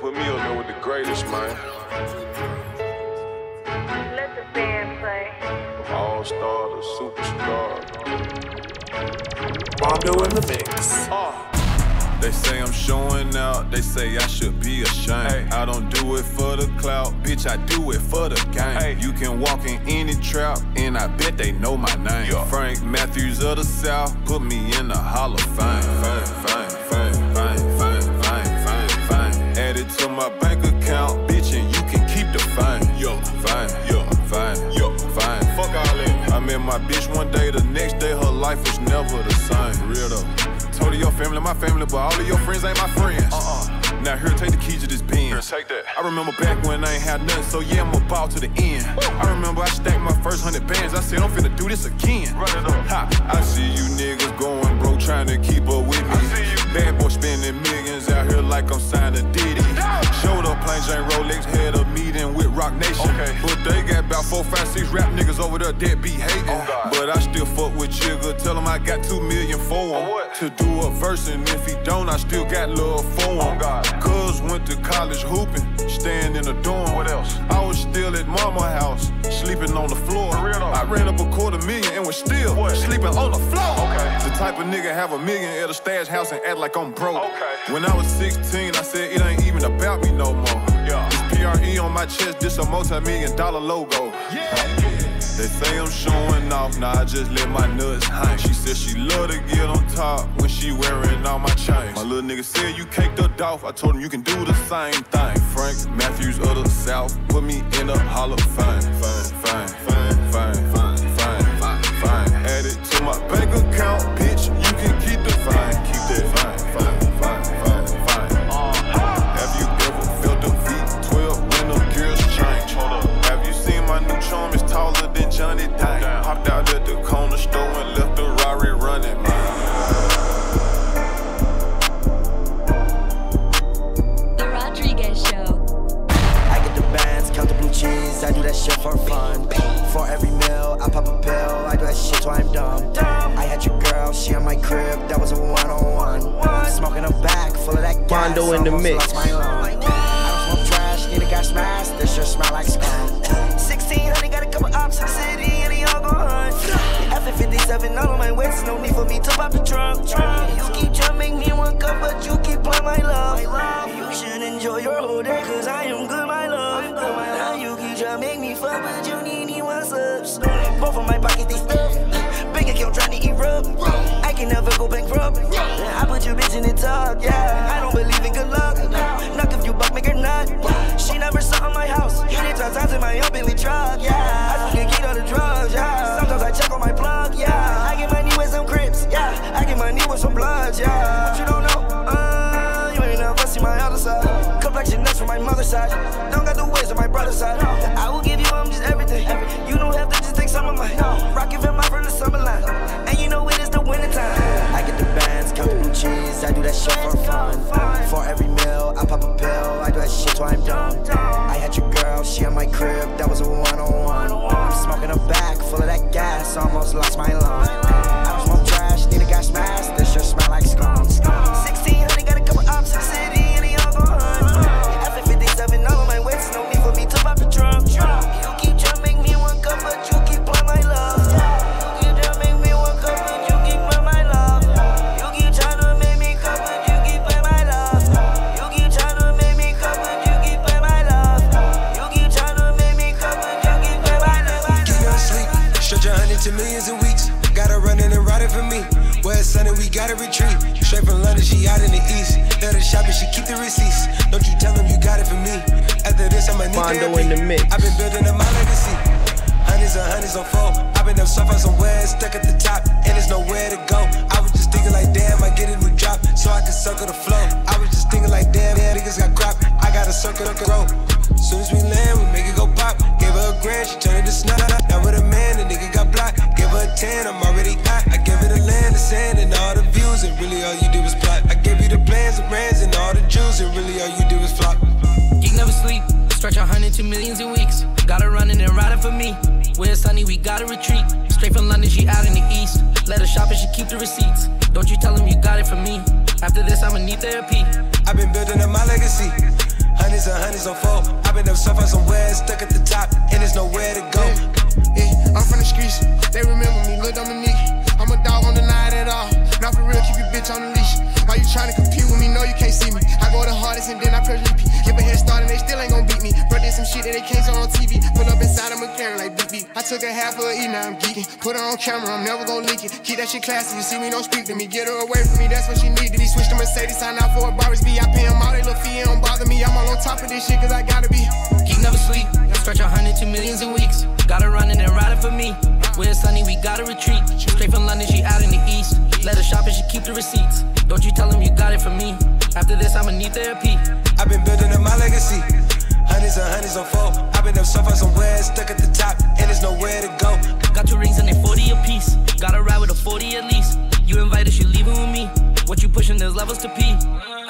put me up there with the greatest, man. Let the band play. All-star to superstar. Mandoh in the mix. They say I'm showing out, they say I should be ashamed. Hey. I don't do it for the clout, bitch, I do it for the game. Hey. You can walk in any trap, and I bet they know my name. Yo. Frank Matthews of the South, put me in the Hall of Fame. Fame. Add it to my bank account, bitch, and you can keep the fame. Yo, fame, yo, fame, yo, fame. Fuck all that. I met my bitch one day, the next day her life was never the same. Real though. Told your family, my family, but all of your friends ain't my friends. Now here, take the keys to this pen. Here, take that. I remember back when I ain't had nothing, so yeah, I'm a ball to the end. Woo. I remember I stacked my first 100 bands. I said I'm finna do this again. Run it up. Ha. I see you niggas going broke, trying to keep up with me. Bad boy spending millions out here like I'm signed to Diddy. Yeah. Showed up plain Jane Rolex, had a meeting with Rock Nation. Okay. But they got about 4, 5, 6 rap niggas over there that be hating. Oh, but I still fuck with Jigga. Tell him I got 2 million for him. Oh, what? To do a verse, and if he don't, I still got love for him. Oh, God. Cuz went to college hooping, staying in a dorm. What else? I was still at mama house, sleeping on the floor. I ran up $250,000 and was still sleeping on the floor. Okay. The type of nigga have $1 million at a stash house and act like I'm broke. Okay. When I was 16, I said it ain't even about me no more. Yeah. This CRE on my chest, this a multi-million-dollar logo. Yeah. They say I'm showing off, nah, I just let my nuts hang. She said she love to get on top when she wearing all my chains. My little nigga said you caked up off, I told him you can do the same thing. Frank Matthews of the South, put me in the Hall of Fame. Fame. Add it to my bank account, bitch, you can keep the fine. Keep that fine. Have you ever felt the V12 when the girls change? Have you seen my new charm? It's taller than Johnny Dang. Hopped out at the corner store and left the Rari running, man. I do that shit for fun. For every meal, I pop a pill. I do that shit till I'm dumb. I had your girl, she on my crib. That was a one-on-one. Smoking a bag full of that gas. Mandoh in the mix. I don't smoke trash, need a gas mask. This shit smell like scum. 1600 got a couple ops in the city, and they all gon' hunt. F-57 all on my waist, no need for me to pop the trunk. You keep trying to make me one cup, but you keep on my love. You should enjoy your whole day, cause I am good, my love. You keep trying to make me fuck, but you need me what's up. Both of my pockets, they stuck. Big account trying to erupt. I can never go bankrupt. I put your bitch in the tub, yeah. I don't believe in good luck. Knock if you buck, make her nut. She never saw in my house. Hit it 12 times in my openly truck, yeah. I just get keyed on the drugs, yeah. Sometimes I check on my plug, yeah. I get money with some crips, yeah. I get money with some bloods, yeah. But you don't know, you ain't never seen my other side. Complexion nuts from my mother's side. Don't got the ways on my brother's side. I will give you just everything. You don't have to just take some of mine. Rockin' from my friend the summer line. And you know it is the winter time. I get the bands, count the blue cheese. I do that shit for fun. For every meal, I pop a pill. I do that shit till I'm dumb. I had your girl, she on my crib. That was a one-on-one. I'm smoking a bag full of that gas. Almost lost my lungs. I don't smoke trash, need a gas mask. This shit smell like scum. 1600 got a couple ops in the city, and they all gon' hunt. F-57 all on my waist, no need for me to pop a trunk. Millions in weeks, gotta run in and ride it for me. Where it's sunny, we gotta retreat. Straight from London, she out in the east. Let her shop and she keep the receipts. Don't you tell them you got it for me. After this, I'ma need Mandoh in the mix. I've been building up my legacy. Hundreds and hundreds on four. I've been up so far somewhere, stuck at the top, and there's nowhere to go. I was just thinking like, damn, I get a new drop, so I can circle the flow. I was just thinking like, damn, niggas got crop. I gotta circle the grow. Soon as we land, we make it go pop. Gave her a grand, she turned it to snot. Now with a man, the nigga got blocked. Give her a 10, I'm already hot. I give her the land, the sand, and all the views, and really all you do is plot. I give you the plans, the brands, and all the jewels, and really all you do is flop. You never sleep, stretch 100 to millions in weeks. Gotta run in and ride it for me. Where it's sunny, we gotta retreat. Straight from London, she out in the east. Let her shop and she keep the receipts. Don't you tell them you got it for me. After this, I'ma need therapy. I've been building up my legacy. Hundreds and hundreds on folk. I've been up somewhere, stuck at the top, and there's nowhere to go. I'm from the streets, they remember me, Lil Dominique. I'm a dog, won't deny it at all. Not for real, keep your bitch on the leash. Why you trying to compete with me? No, you can't see me. I go the hardest and then I press repeat. Give a head start and they still ain't gonna beat me. Bro, did some shit that they can't show on TV. Pull up inside a McLaren like BB. I took a half of a E, now I'm geeking. Put her on camera, I'm never gonna leak it. Keep that shit classy, you see me, don't speak to me. Get her away from me, that's what she needed. He switched to Mercedes, sign out for a Boris B. I pay him all, they little fee, it don't bother me. I'm all on top of this shit cause I gotta be. Geek never sleep, stretch 100 to millions in weeks. Gotta run and then ride it for me. Where it's sunny, we gotta retreat. Straight from London, she out in the east. Let her shop and she keep the receipts. Don't you tell them you got it from me. After this, I'ma need therapy. I've been building up my legacy. Hundreds and hundreds on folk. I've been up so far somewhere, stuck at the top, and there's nowhere to go. Got 2 rings and they 40 apiece. Gotta ride with a 40 at least. You invited, you leaving with me. What you pushing, there's levels to pee.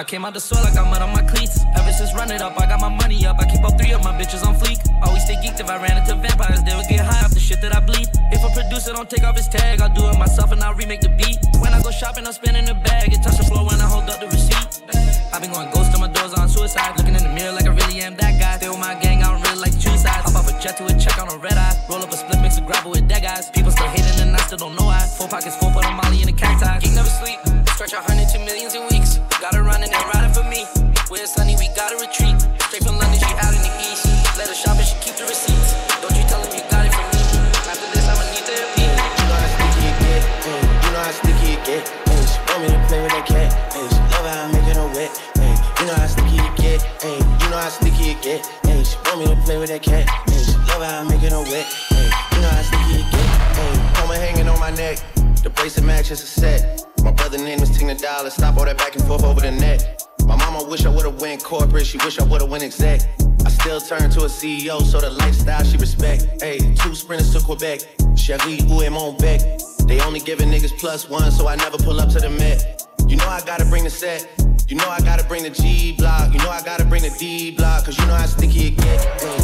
I came out the soil, I got mud on my cleats. Ever since Run It Up, I got my money up. I keep up 3 of my bitches on fleek. Always stay geeked, if I ran into vampires, they would get high off the shit that I bleed. If a producer don't take off his tag, I'll do it myself and I'll remake the beat. When I go shopping, I'm spinning the bag. It touch the floor when I hold up the receipt. I've been going ghost on my doors on suicide. Looking in the mirror like I really am that guy. Stay with my gang, I don't really like two sides. Hop off a jet to a check on a red eye. Roll up a split, mix a gravel with dead guys. People still hating and I still don't know why. 4 pockets full, put a molly in a cacti. Geek never sleep. Stretch 100 to millions in weeks. Gotta run and they riding for me. Where it's sunny, we gotta retreat. Straight from London, she out in the east. Let her shop and she keep the receipts. Don't you tell them you got it from me. After this, I'ma need therapy. You know how sticky it get. You know how sticky it get. She want me to play with that cat. She love how I make it all wet. You know how sticky it get. You know how sticky it get. She want me to play with that cat. She love how I make it all wet. You know how sticky it get. Coma hanging on my neck. The bracelet match is a set. My brother name was $10. Stop all that back and forth over the net. My mama wish I would've went corporate. She wish I would've went exec. I still turn to a CEO, so the lifestyle she respect. Hey, 2 sprinters to Quebec. Chérie, où est mon bec? They only giving niggas +1, so I never pull up to the Met. You know I gotta bring the set. You know I gotta bring the G block. You know I gotta bring the D block. Cause you know how sticky it get. Hey.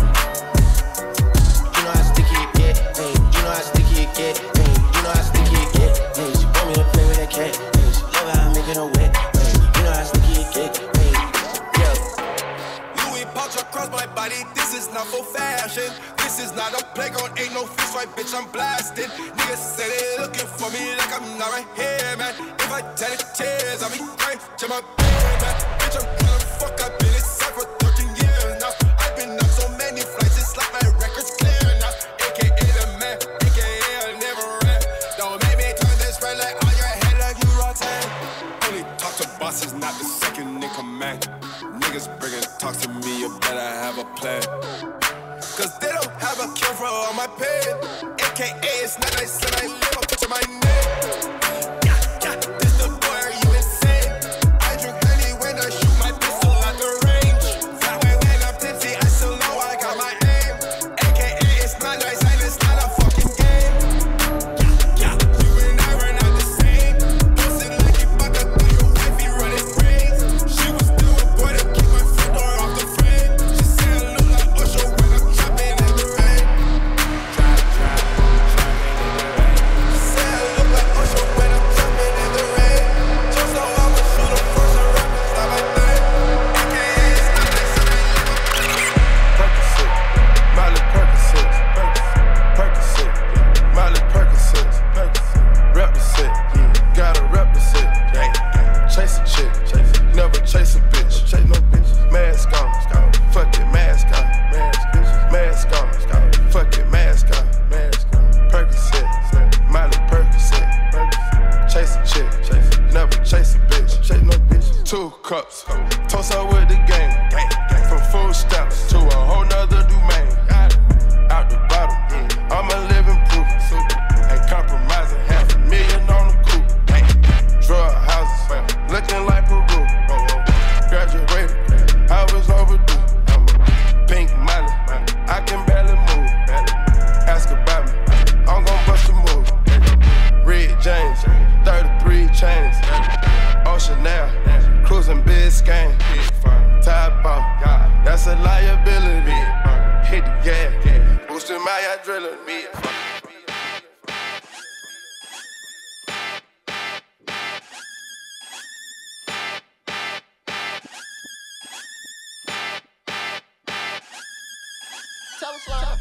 You know how sticky it get. Hey. You know how sticky it get. Hey. You know how sticky it get. Hey. She want me to play with that cat. Hey. She love how I make it all wet. You know how sticky it get. Hey. Yeah. Louis pouch across my body. This is not for fashion. This is not a playground. Ain't no fist right, bitch. I'm blasted. Niggas say they looking for me like I'm not right here, man. If I tell it tears, I'll be crying to my baby, man. Bitch, I'm gonna fuck up in this side for 13 years now. I've been on so many flights. It's like my record's clear now. AKA the man. AKA I never ran. Don't make me turn this red light on your head like you rotten. Boss is not the second in command. Niggas bringing talks to me, you better have a plan. Cause they don't have a cure for all my pain. AKA it's not nice that I live up to my name. Yeah, this the boy, are you insane? I drink honey when I shoot my pistol at the range. That way when I'm tipsy, I still know I got my aim. AKA it's not nice and it's not a fucking game.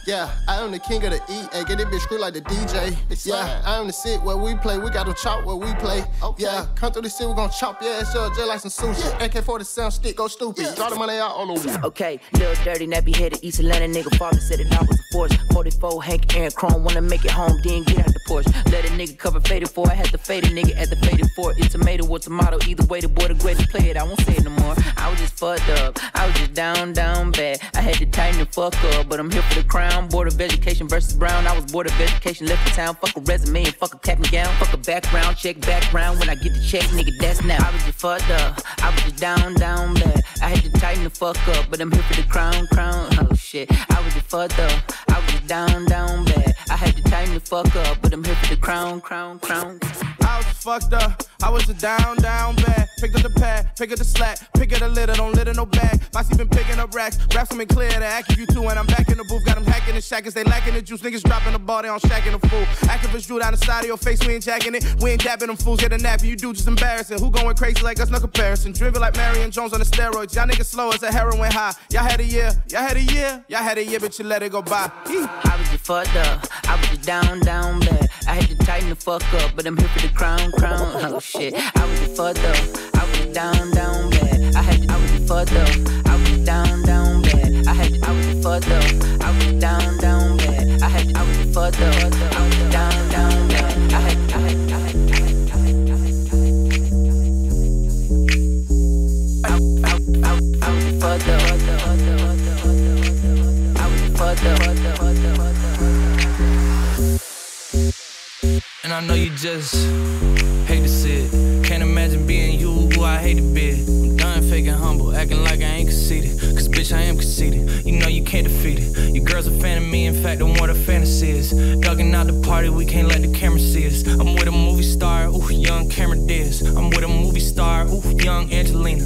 Yeah, I am the king of the E, and get it bitch screwed like the DJ. Yeah, I am the sit where we play, we got them chop where we play. Yeah, come through the city, we gon' chop your ass up just like some sushi. AK-47 stick, go stupid, all the money out all over. Okay, Lil Dirty, nappy headed, East Atlanta nigga, father said it, I was a force. 44, Hank Aaron Chrome, wanna make it home, then get out the Porsche. Let a nigga cover faded for, I had to fade a nigga at the faded for. It's tomato or tomato, either way the boy the greatest player, I won't say it no more. I was just fucked up, I was just down, down bad. I had to tighten the fuck up, but I'm here for the crown. Board of Education versus Brown. I was Board of Education, left the town. Fuck a resume and fuck a cap and gown. Fuck a background, check background. When I get the check, nigga, that's now. I was just fucked up, I was just down, down bad. I had to tighten the fuck up, but I'm here for the crown, crown. Oh shit, I was just fucked up, I was just down, down bad. I had to tighten the fuck up, but I'm here for the crown, crown, crown. I was just fucked up, I was just down, down bad. Picked up the pad, pick up the slack, pick up the litter, don't litter no bag. My seat been picking up racks, raps them in clear to act you too. And I'm back in the booth, got them hacking the shackers, they lacking the juice. Niggas dropping the ball, they on shacking the fool. Activists drew down the side of your face, we ain't jacking it. We ain't dabbing them fools, get a nappy, you do just embarrassing. Who going crazy like us, no comparison. Driven like Marion Jones on the steroids, y'all niggas slow as a heroin high. Y'all had a year, y'all had a year, y'all had a year, but you let it go by. I was just fucked up, I was just down, down bad. I had to tighten the fuck up, but I'm here for the crown, crown. Oh shit, I was just fucked up, I was down, down bad. I was just fucked up, I was down, down bad. I was fucked up, I was down, down bad. I was fucked up, I was down, down bad. I was fucked up, I was fucked up. And I know you just hate to see it. Can't imagine being you, who I hate to be. I'm done faking humble, acting like I ain't conceited. Cause bitch, I am conceited. You know you can't defeat it. Your girl's a fan of me, in fact, I'm what a fantasy is. Dugging out the party, we can't let the camera see us. I'm with a movie star, ooh, young Cameron Diaz. I'm with a movie star, ooh, young Angelina.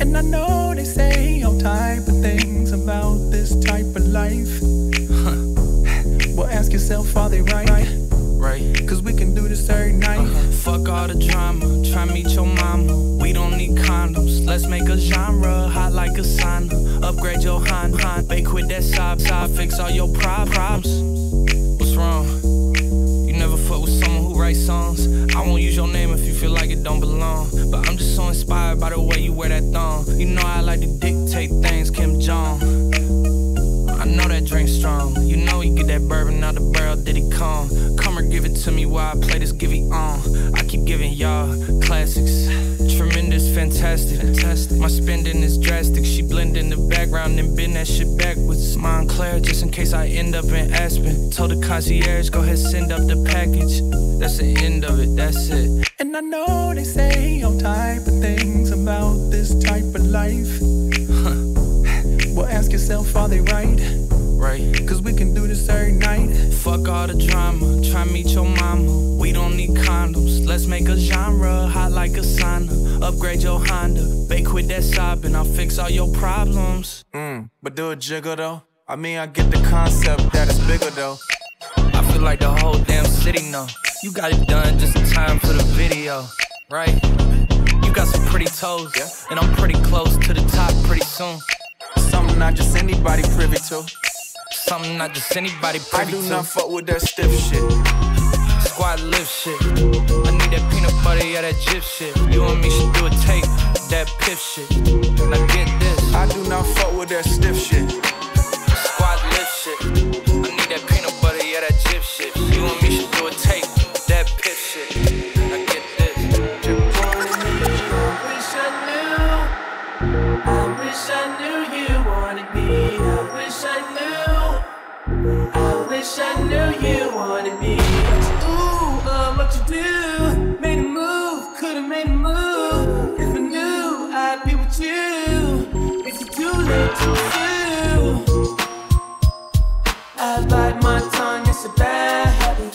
And I know they say all type of things about this type of life. Well, ask yourself, are they right? Right. Cause we can do this every night. Fuck all the drama, try meet your mama. We don't need condoms, let's make a genre. Hot like a sauna, upgrade your Honda. Bake with that sob, fix all your problems. What's wrong? You never fuck with someone who writes songs. I won't use your name if you feel like it don't belong. But I'm just so inspired by the way you wear that thong. You know I like to dictate things, Kim Jong. I know that drink's strong. You know he get that bourbon out the barrel, Diddy come. Come or give it to me while I play this givey on. I keep giving y'all classics. Tremendous, fantastic. My spending is drastic. She blend in the background and bend that shit backwards. Montclair, just in case I end up in Aspen. Told the concierge, go ahead, send up the package. That's the end of it, that's it. And I know they say all type of things about this type of life. Well, ask yourself, are they right? Right. Cause we can do this every night. Fuck all the drama, try meet your mama. We don't need condoms, let's make a genre. Hot like a sauna, upgrade your Honda. Bake with that sobbing, I'll fix all your problems. But do a jiggle though. I mean, I get the concept that it's bigger though. I feel like the whole damn city know. You got it done just in time for the video. Right? You got some pretty toes, yeah. And I'm pretty close to the top pretty soon. Something not just anybody privy to. Something not just anybody privy to. I do not fuck with that stiff shit. Squad lift shit. I need that peanut butter, yeah, that gyp shit. You and me should do a tape, that piff shit. Now get this. I do not fuck with that stiff shit. Squad lift shit. I need that peanut butter, yeah, that gyp shit. You and me should do a tape, that piff shit. Now get this. I wish I knew. I knew you wanted me. Ooh, what you do? Made a move, could've made a move. If I knew, I'd be with you. If you do that to you, I bite my tongue, it's a bad habit.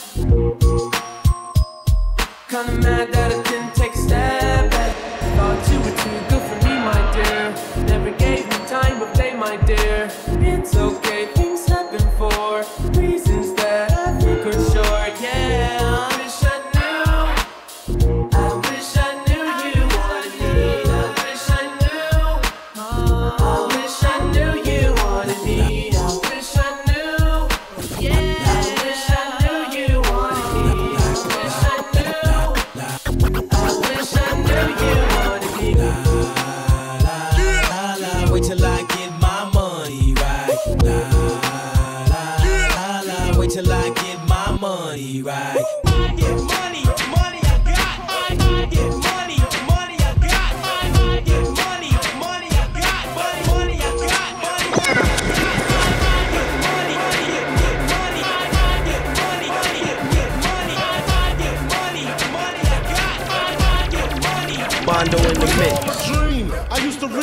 Kinda mad that I didn't take a step back. Thought you were too good for me, my dear. Never gave me time to play, my dear. It's okay, things happen for reasons that I think are short, yeah. I wish I knew you wanted me. I wish I knew you wanted me. I wish I knew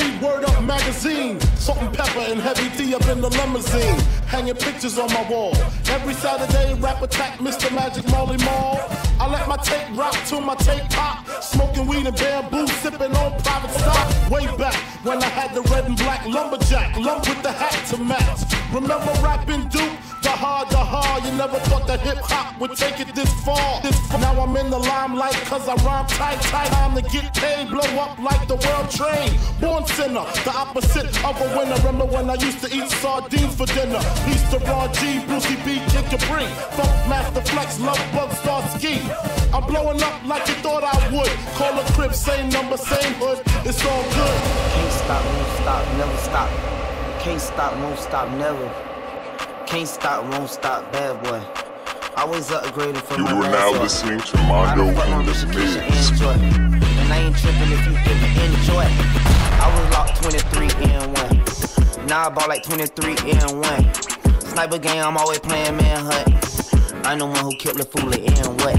read Word Up magazine. Salt and pepper and heavy tea up in the limousine. Hanging pictures on my wall. Every Saturday, rap attack, Mr. Magic Molly Mall. I let my tape rock till my tape pop. Smoking weed and bamboo, sipping on private stock. Way back when I had the red and black lumberjack, lump with the hat to match. Remember Rappin' Duke? The hard, you never thought that hip-hop would take it this far. Now I'm in the limelight cause I rhyme tight. Time to get paid, blow up like the world train. Born sinner, the opposite of a winner. Remember when I used to eat sardines for dinner? Easter Ron G, Brucie B, Kick-A-Bring, Funk Master Flex, Love Bug Starsky. I'm blowing up like you thought I would. Call a crib, same number, same hood. It's all good. Can't stop, won't stop, never stop. Can't stop, won't stop, never. Can't stop, won't stop, bad boy. Always upgrading for my last. You are now listening to Mandoh in this music. And I ain't tripping if you didn't enjoy. I was locked 23 and 1. Now I bought like 23 and 1. Sniper game, I'm always playing manhunt. I'm the one who killed the fool and what.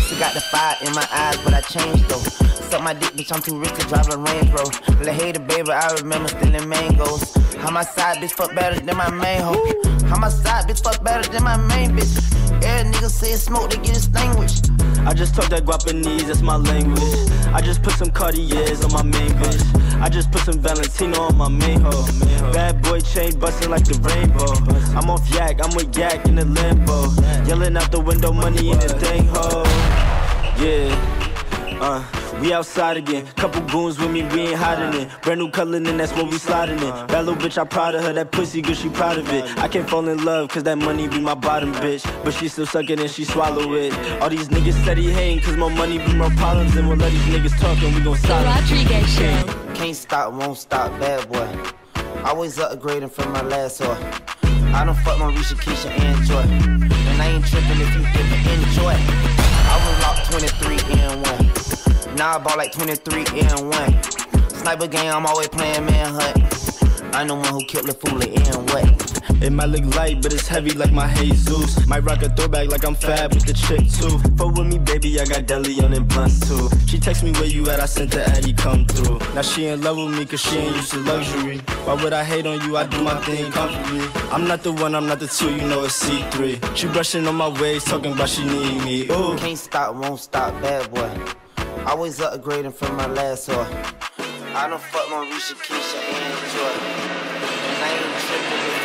Still got the fire in my eyes, but I changed though. Suck my dick, bitch, I'm too rich to drive a Range Rover. Little hater, baby, I remember stealing mangoes. How my side bitch fuck better than my main hoe. How my side bitch fuck better than my main bitch. Every nigga say it's smoke, they get extinguished. I just talk that Guapanese, that's my language. I just put some Cartiers on my main bitch. I just put some Valentino on my main hoe. Bad boy chain bustin' like the rainbow. I'm off Yak, I'm with Yak in the Lambo. Yelling out the window, money in the thing hoe. Yeah, we outside again, couple goons with me, we ain't hiding it. Brand new color, and that's what we sliding in. That little bitch, I proud of her, that pussy good, she proud of it. I can't fall in love, cause that money be my bottom, bitch. But she still suck it and she swallow it. All these niggas said he hatin', cause my money be more problems. And we'll let these niggas talk and we gon' silence it. Can't stop, won't stop, bad boy. Always upgrading from my last whore. I done fuck my Risha, Keisha, and Joy. And I ain't trippin' if you didn't enjoy. I was locked 23 and 1. Now I bought like 23 and 1. Sniper game, I'm always playing manhunt. I'm the one who killed the fool and what. It might look light, but it's heavy like my Jesus. Might rock a throwback like I'm fab with the chick too. Fuck with me, baby, I got deli on and blunts too. She text me where you at, I sent the ad, he come through. Now she in love with me, cause she ain't used to luxury. Why would I hate on you, I do my thing comfortably. I'm not the one, I'm not the two, you know it's C3. She brushing on my waist, talking about she need me, ooh. Can't stop, won't stop, bad boy. Always upgrading from my last whore. I done fuck my Risha, Keisha, and Joy. And I ain't tripping with you,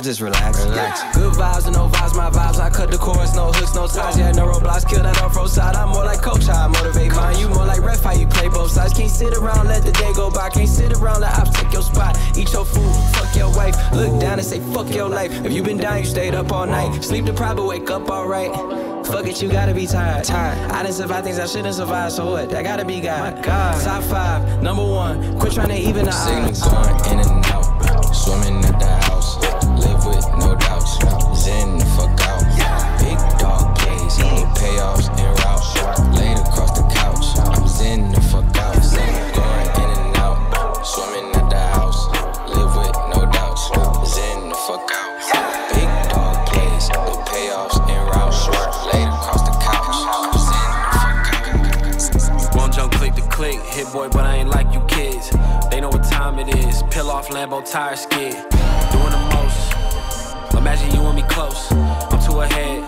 just relax. Yeah. Good vibes and no vibes, my vibes. I cut the chorus, no hooks, no sides. Yeah, no roadblocks, kill that off roadside. I'm more like coach, how I motivate mine. You more like ref, how you play both sides. Can't sit around, let the day go by. Can't sit around, let ops take your spot. Eat your food, fuck your wife. Look down and say, fuck your life. If you been down, you stayed up all night. Sleep deprived, but wake up alright. Fuck it, you gotta be tired. I done survived things I shouldn't survive, so what? I gotta be God. My God. Top 5, number 1. Quit trying to even the odds. Signals going in and out. Swimming at the house. Live with no doubts, zen the fuck out. Big dog plays, no payoffs and routes. Laid across the couch, click. Hit boy, but I ain't like you kids. They know what time it is. Peel off Lambo tire skid. Doing the most. Imagine you and me close. I'm too ahead.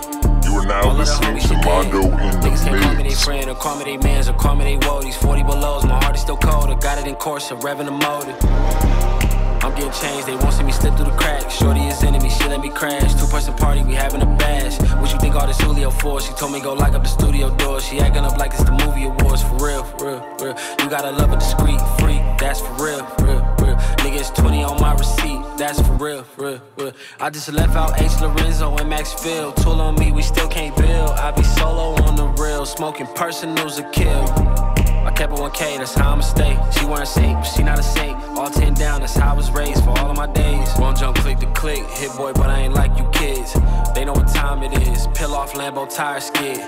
You are now listening to Mandoh in the Mix. Niggas call me they friend, or call me they mans, or call me they woe. These 40 belows, my heart is still cold. I got it in course, I'm revving the motor. I'm getting changed, they won't see me slip through the cracks. Shorty is enemy, she let me crash. 2-person party, we having a bash. What you think all this Julio for? She told me go lock up the studio door. She acting up like it's the movie awards, for real, real. You gotta love a discreet freak, that's for real, real. Niggas 20 on my receipt, that's for real, real. I just left out H. Lorenzo and Maxfield. Tool on me, we still can't build. I be solo on the reel, smoking personals a kill. I kept it 1K, that's how I'ma stay. She weren't safe, but she not a saint. All 10 down, that's how I was raised for all of my days. Won't jump click to click, hit boy, but I ain't like you kids. They know what time it is, peel off Lambo tire skid.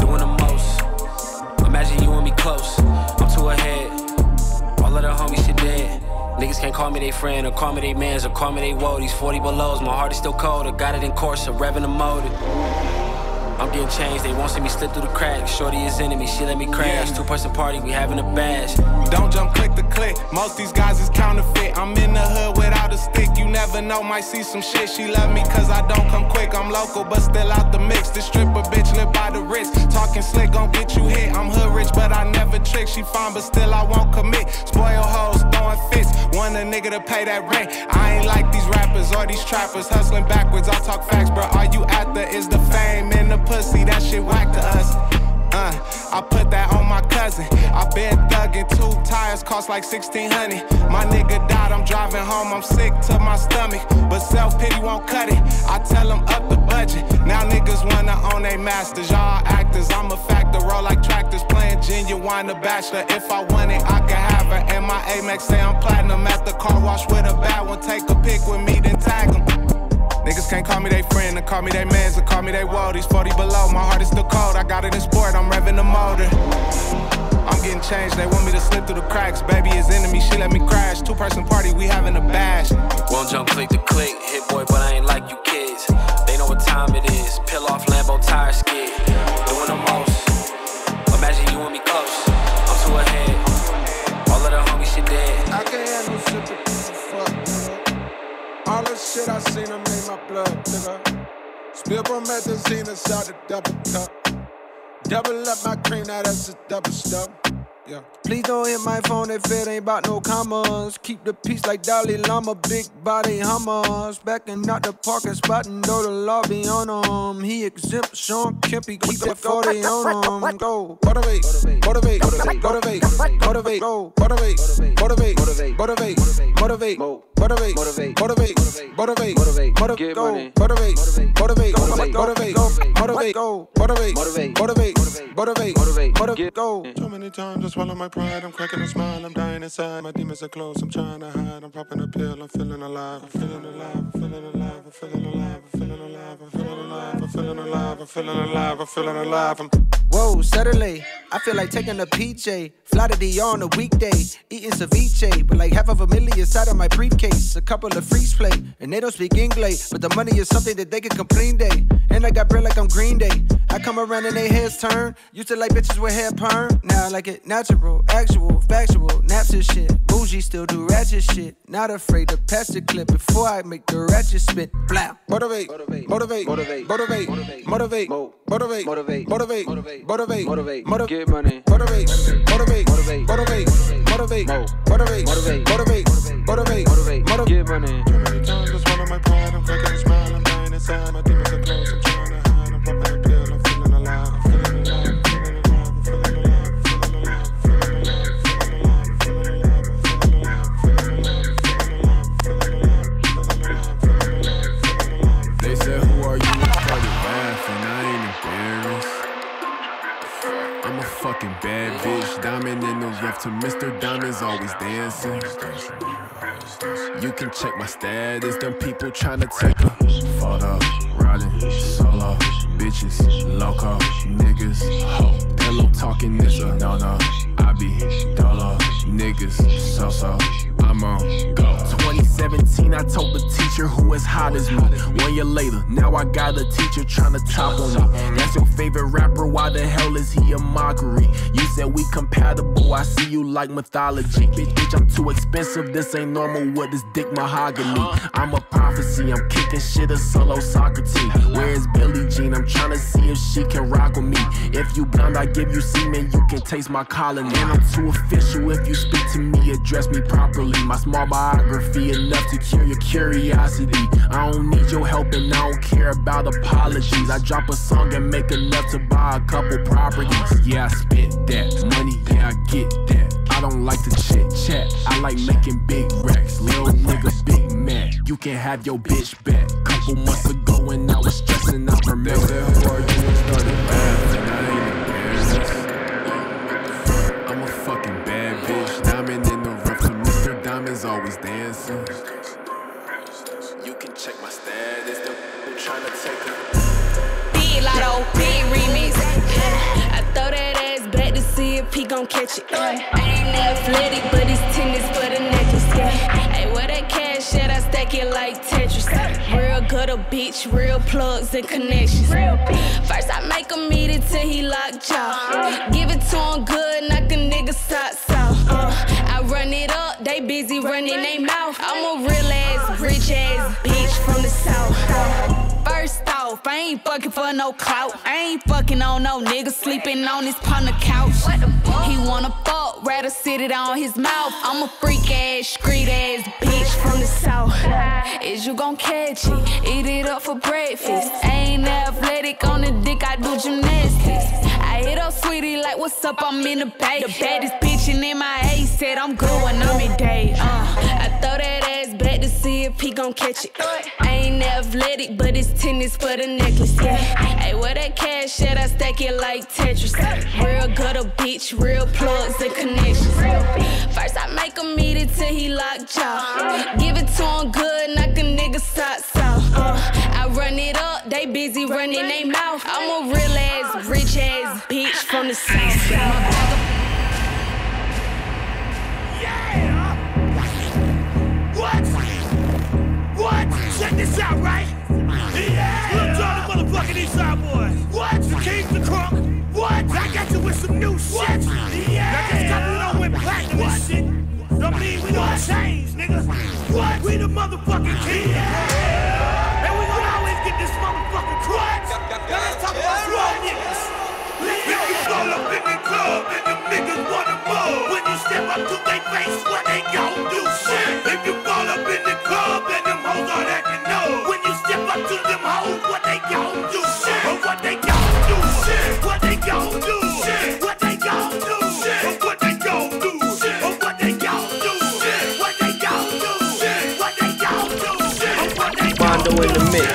Doing the most, imagine you and me close. I'm too ahead, all of the homies shit dead. Niggas can't call me they friend, or call me they mans, or call me they woe. These 40 belows, my heart is still cold. I got it in course, I'm revving the motor. I'm getting changed, they won't see me slip through the cracks. Shorty is enemy, she let me crash. 2-person party, we having a bash. Don't jump click to click, most these guys is counterfeit. I'm in the hood without a stick, you never know, might see some shit. She love me cause I don't come quick, I'm local but still out the mix. This stripper bitch live by the wrist, talking slick gon' get you hit. I'm hood rich but I never trick, she fine but still I won't commit. Spoil hoes, throwing fits, want a nigga to pay that rent. I ain't like these rappers or these trappers, hustling backwards, I talk facts, bro. All you after is the fame and the pussy, that shit whack to us. I put that on my cousin. I been thugging, 2 tires cost like 1600. My nigga died, I'm driving home, I'm sick to my stomach. But self-pity won't cut it, I tell them up the budget. Now niggas wanna own they masters, y'all actors. I'm a factor, roll like tractors, playing genuine the bachelor. If I want it, I can have her. And my Amex say I'm platinum at the car wash with a bad one. Take a pic with me, then tag them. Niggas can't call me they friend, or call me they mans, or call me they woe. These 40 below, my heart is still cold. I got it in sport, I'm revving the motor. I'm getting changed, they want me to slip through the cracks. Baby is enemy, she let me crash. 2-person party, we having a bash. Won't jump click to click, hit boy, but I ain't like you kids. They know what time it is, peel off Lambo tire skid. Doing the most, imagine you and me close. I'm too ahead, all of the homies shit dead. I can't handle shit to piece of fuck. All the shit I seen them in my blood, nigga. Spill from Medicine inside the double cup. Double up my cream, now that's a double stuff. Yeah. Please don't hit my phone if it ain't about no commas. Keep the peace like Dalai Lama, big body Hummers. Backing out the parking spot and know the law be on him. He exempt Sean Kemp, he keep that 40 on him. Go. Motivate, motivate, motivate, motivate, motivate, go. Motivate, motivate, motivate, motivate, motivate, motivate, motivate, motivate, motivate, motivate, motivate, go. Motivate, motivate, motivate, motivate, motivate, go. Motivate, motivate, motivate, motivate, motivate, motivate, go. Too many times. Swallow my pride, I'm cracking a smile, I'm dying inside. My demons are close, I'm trying to hide. I'm popping a pill, I'm feeling alive. I'm feeling alive, I'm feeling alive, I'm feeling alive, I'm feeling alive, I'm feeling alive, I'm feeling alive, I'm feeling alive, I'm feeling alive. Whoa, Saturday, I feel like taking a PJ. Fly to DR on a weekday, eating ceviche. But like half of a million inside of my briefcase. A couple of freaks play, and they don't speak English. But the money is something that they can complain day. And I got bread like I'm Green Day. I come around and they heads turn. Used to like bitches with hair perm. Now I like it natural, actual, factual, naps and shit. Bougie still do ratchet shit. Not afraid to pass the clip before I make the ratchet spit. Blah. Motivate, motivate, motivate, motivate, motivate, motivate, motivate, motivate, motivate, motivate, motivate, motivate, motivate, get money, motivate, motivate, motivate, motivate, motivate, motivate, motivate, motivate, motivate, motivate, get money. Too many times I swallow my pride, I'm cracking a smile, I'm dying inside. My demons are close, I'm trying to hide. I'm popping a pill, I'm feeling alive. Fucking bad bitch, diamond in the rough to Mr. Diamond's always dancing. You can check my status, them people tryna take her. Fought up, riding, solo, bitches, loco, niggas, ho. Hello talking this, no, I be dollar, niggas, so, I'm on go. 2017, I told the teacher who is hot as me. When player later. Now I got a teacher trying to top on me. That's your favorite rapper, why the hell is he a mockery? You said we compatible, I see you like mythology. Bitch, I'm too expensive, this ain't normal with this dick mahogany. I'm a prophecy, I'm kicking shit a solo soccer team. Where's Billie Jean? I'm trying to see if she can rock with me. If you blonde, I give you semen, you can taste my colony. And I'm too official, if you speak to me, address me properly. My small biography, enough to cure your curiosity. I don't need your help and I don't care about apologies. I drop a song and make enough to buy a couple properties. Yeah, I spent that money, yeah, I get that. I don't like to chit chat, I like making big racks. Little nigga, big man, you can have your bitch back. Couple months ago when I was stressing, I remember that argument started bad. I'm a fucking bad bitch, diamond in the rough, Mr. Diamond's always dancing. You can check my status, they're trying to take it. Big Lotto, big remix. I throw that ass back to see if he gon' catch it. I ain't athletic, but it's tennis for the necklace. Hey, where that cash at? I stack it like Tetris. Real good, a bitch, real plugs and connections. First I make him eat it till he locked y'all. Give it to him good, knock a nigga socks off. I run it up, they busy running they mouth. I'm a real ass, rich ass bitch from the south. First off, I ain't fucking for no clout. I ain't fucking on no nigga sleeping on his partner couch. He wanna fuck, rather sit it on his mouth. I'm a freak ass, street ass bitch from the south. Is you gon' catch it? Eat it up for breakfast. I ain't athletic, on the dick I do gymnastics. I hit up sweetie like what's up, I'm in the bay. The baddest bitch in MIA said I'm going on me day. I throw that ass back to see if he gon' catch it. I ain't athletic, but it's tennis for the necklace. Hey, where that cash at? I stack it like Tetris. Real good, a bitch, real plugs and connections. First I make him eat it till he locked y'all. Give it to him good, knock a nigga socks off. I run it up, they busy running they mouth. I'm a real ass, rich ass bitch from the south. Yeah! What? Check this out, right? Yeah! Little Johnny motherfucking Eastside boy. What? King the crunk. What? I got you with some new shit. Yeah! I just got you with platinum and shit. Don't mean we don't change, nigga. What? We the motherfucking king. Yeah! And we gon' always get this motherfucking crutch. Now let's talk about raw niggas. Niggas all up in the club and them niggas wanna move. When you step up to they face, what they gon' do shit. If you fall up in the club and them hoes all acting old. When you step up to them hoes, what they gon' do shit. Or what they gon' do shit. What they gon' do shit. What they gon' do shit. Or what they gon' do shit. Or what they gon' do shit. What they gon' do shit. What they gon' do shit. Or what they gon' do shit. Mandoh in the mix.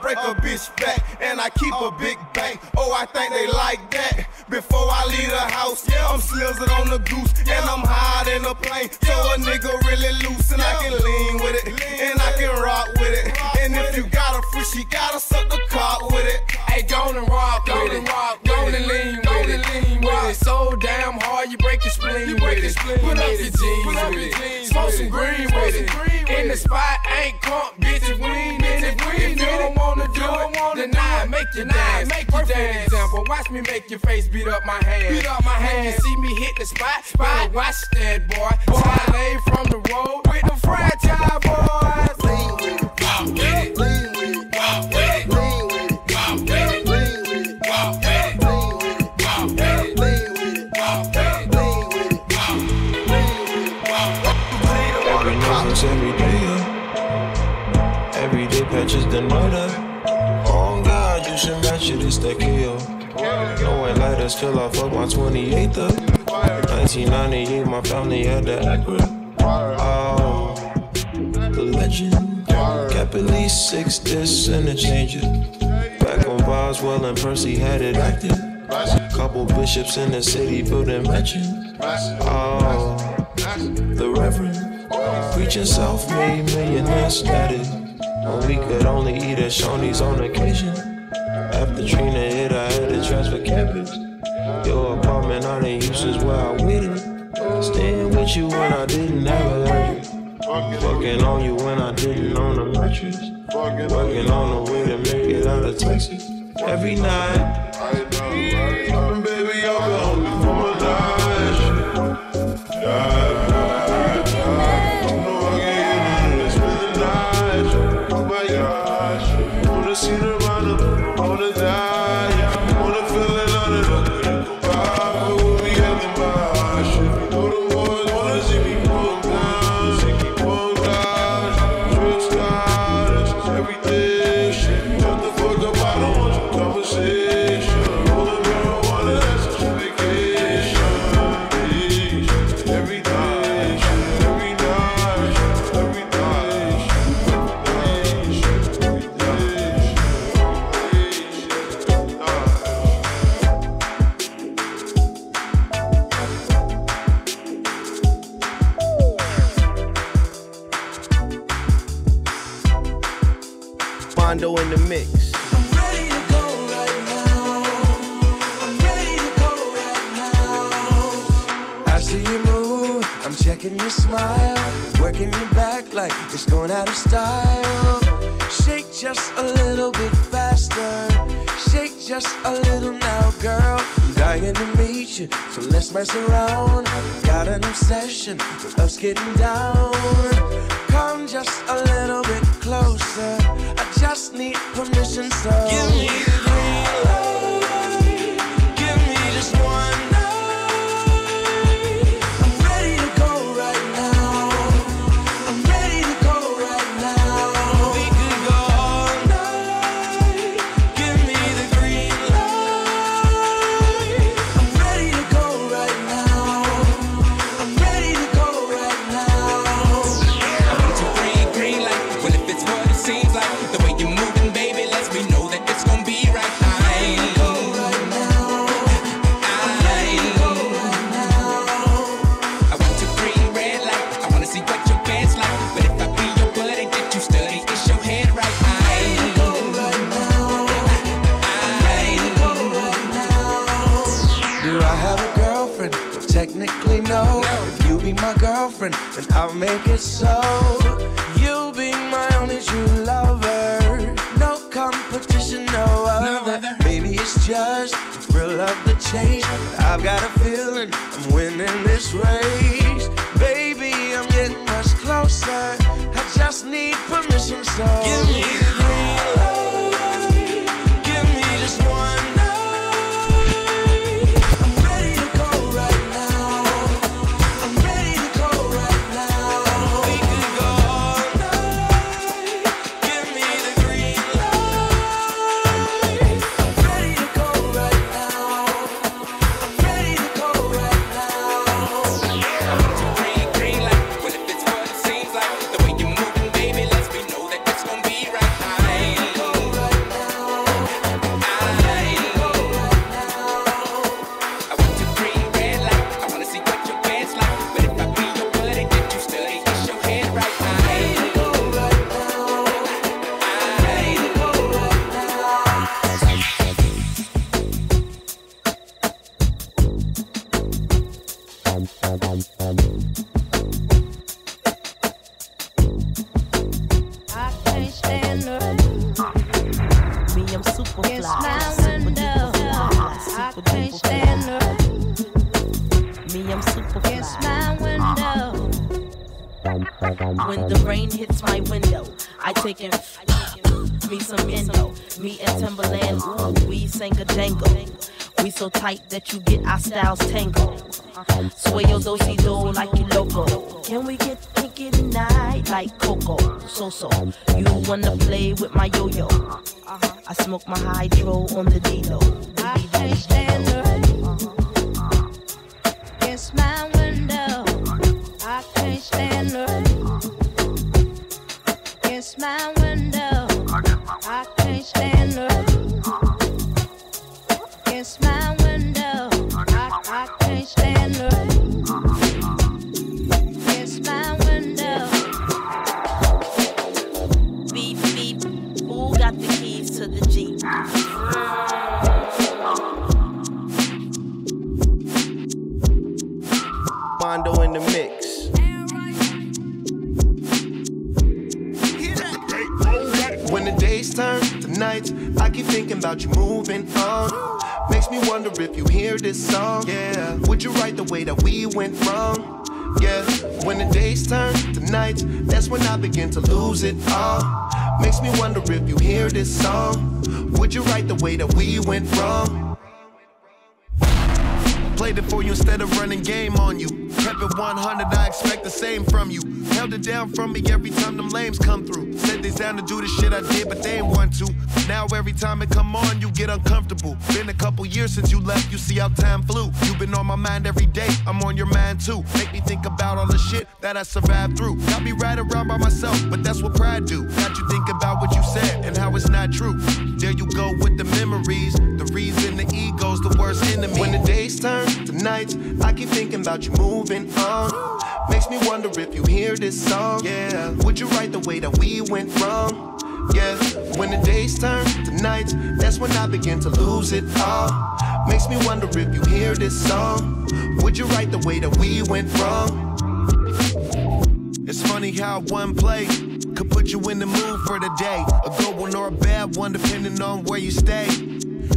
Put up your jeans, smoke some green with it. with it. In the spot, ain't crunk, bitches, we ain't in it. If you don't wanna do it, then I make you dance. Perfect example, watch me make your face beat up my hand. Beat up my hand, see me hit the spot, better watch that, boy. Boy, lay from the road with the fragile boys. Lean with it, walk with it, lean with it, walk with it, lean with it, walk with it, lean with it, walk with it, lean with it, walk with it, lean with it, walk with it, lean with it, walk with it, walk with it, walk with it, walk. Patches than murder. Oh God, you should match it, it's that kill. No white lighters till I fuck my 28th. 1998, my family had the Accra. Oh, the legend. Cap at least 6 discs and a changer. Back when Boswell and Percy had it active. Couple bishops in the city building mansions. Oh, the reverend. Preaching self-made millionaire status. When we could only eat at Shoney's on occasion. After Trina hit, I had to transfer campus. Your apartment, I didn't use is where I waited. Staying with you when I didn't have a hundred. Fucking on you when I didn't own a mattress. Working on the way to make it out of Texas. Every night, baby, I'll go home before my life. Getting down, come just a little bit closer. I just need permission, so give me the green light. Give me just one night. I'm ready to go right now. I'm ready to go right now. We could go all night. Give me the green light. I'm ready to go right now. I'm ready to go. And I'll make it so. You'll be my only true lover. No competition, no other. Maybe it's just the thrill of the chase. I've got a feeling I'm winning this race. Baby, I'm getting much closer. I just need permission, so give me the green light. It's what it seems like. The way you're moving, baby, lets me know that it's gonna be. When the rain hits my window, I take in me some Indo, me and Timberland, ooh, we sang a jangle. We so tight that you get our styles tangled. Sway your do-si do like you loco. Can we get kinky tonight like Coco? So, you wanna play with my yo-yo? I smoke my hydro on the D-Lo. I can't stand the rain. It's my window. I can't stand the rain. It's my window. I can't stand the rain. It's my window. I can't stand the rain. It's my window. Beep, beep. Who got the keys to the Jeep? Mandoh in the mix. When the days turn to nights, I keep thinking about you moving on. Makes me wonder if you hear this song. Yeah, would you write the way that we went wrong? Yeah, when the days turn to nights, that's when I begin to lose it all. Makes me wonder if you hear this song. Would you write the way that we went wrong? Played it for you instead of running game on you. Kept it 100, I expect the same from you. Held it down from me every time them lames come through. Said they down to do the shit I did, but they ain't want to. Now every time it come on, you get uncomfortable. Been a couple years since you left, you see how time flew. You've been on my mind every day, I'm on your mind too. Make me think about all the shit that I survived through. Got me right around by myself, but that's what pride do. Got you thinking about what you said and how it's not true. There you go with the memories. The reason the ego's the worst enemy. When the days turn to nights, I keep thinking about you moving on. Makes me wonder if you hear this song. Yeah, would you write the way that we went wrong? Yeah, when the days turn to nights, that's when I begin to lose it all. Makes me wonder if you hear this song. Would you write the way that we went wrong? It's funny how one play could put you in the mood for the day. A good one or a bad one, depending on where you stay.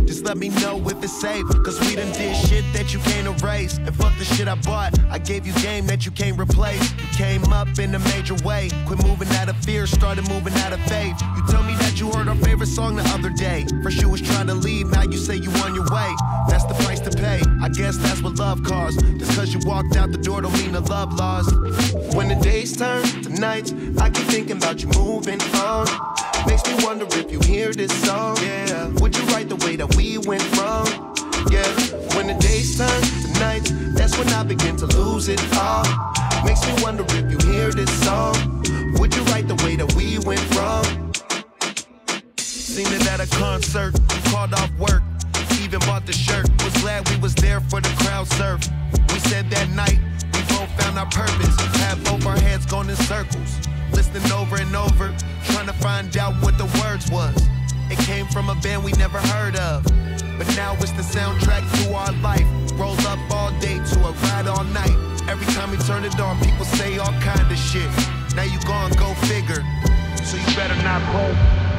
Just let me know if it's safe, cause we done did shit that you can't erase. And fuck the shit I bought, I gave you game that you can't replace. You came up in a major way, quit moving out of fear, started moving out of faith. You told me that you heard our favorite song the other day. First you was trying to leave, now you say you on your way. That's the price to pay, I guess that's what love costs. Just cause you walked out the door don't mean the love lost. When the days turn to nights, I keep thinking about you moving on. Makes me wonder if you hear this song. Yeah, would you write the way that we went wrong? Yeah, when the days turn to nights, that's when I begin to lose it all. Makes me wonder if you hear this song. Would you write the way that we went wrong? Seen it at a concert, called off work, even bought the shirt. Was glad we was there for the crowd surf. We said that night, we both found our purpose. Had both our heads going in circles, listening over and over, trying to find out what the words was. It came from a band we never heard of, but now it's the soundtrack to our life. Roll up all day to a ride all night. Every time we turn it on, people say all kind of shit. Now you gone, go figure, so you better not roll.